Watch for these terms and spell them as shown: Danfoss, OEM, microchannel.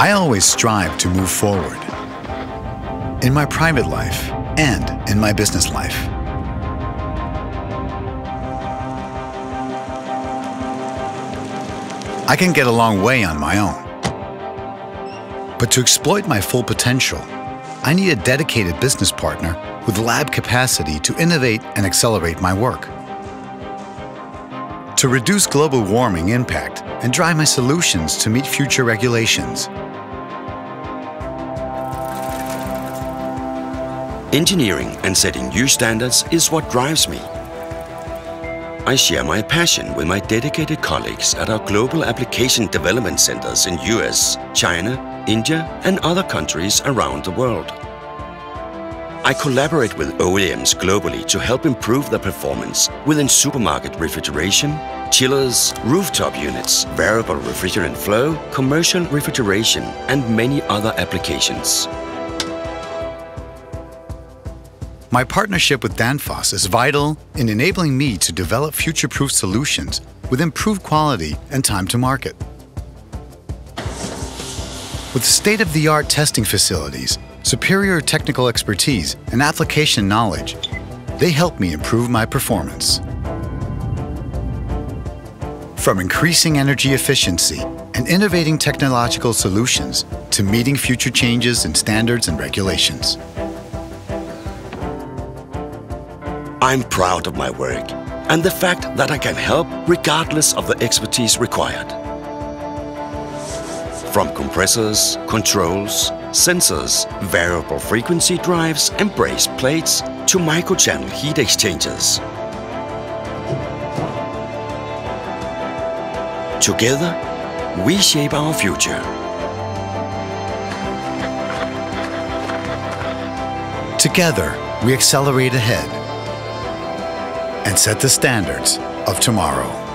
I always strive to move forward in my private life and in my business life. I can get a long way on my own, but to exploit my full potential, I need a dedicated business partner with lab capacity to innovate and accelerate my work. To reduce global warming impact and drive my solutions to meet future regulations. Engineering and setting new standards is what drives me. I share my passion with my dedicated colleagues at our global application development centers in US, China, India and other countries around the world. I collaborate with OEMs globally to help improve their performance within supermarket refrigeration, chillers, rooftop units, variable refrigerant flow, commercial refrigeration and many other applications. My partnership with Danfoss is vital in enabling me to develop future-proof solutions with improved quality and time to market. With state-of-the-art testing facilities, superior technical expertise and application knowledge, they help me improve my performance. From increasing energy efficiency and innovating technological solutions to meeting future changes in standards and regulations. I'm proud of my work and the fact that I can help regardless of the expertise required. From compressors, controls, sensors, variable frequency drives and brace plates to microchannel heat exchangers. Together, we shape our future. Together, we accelerate ahead and set the standards of tomorrow.